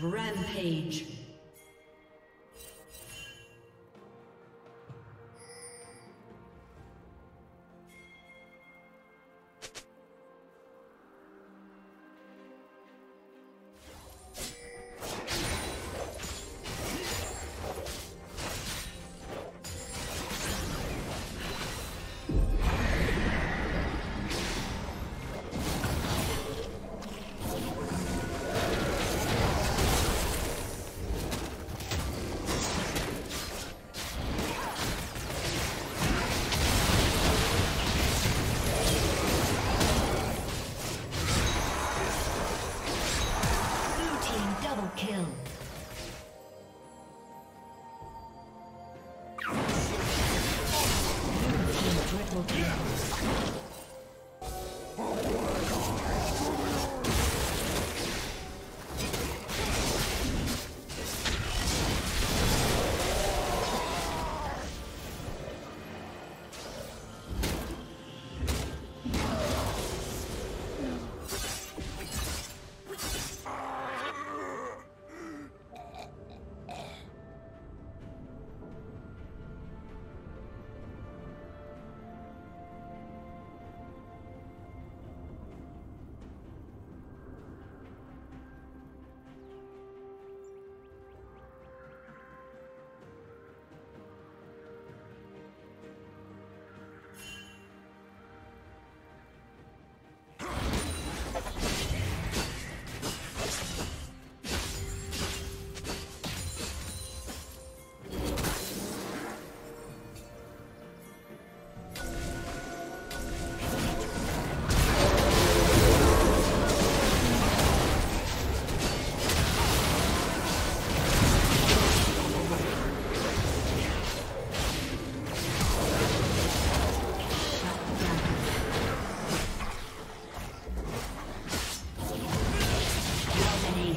Rampage.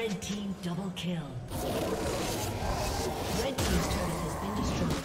Red team double kill. Red team's turret has been destroyed.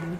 Blue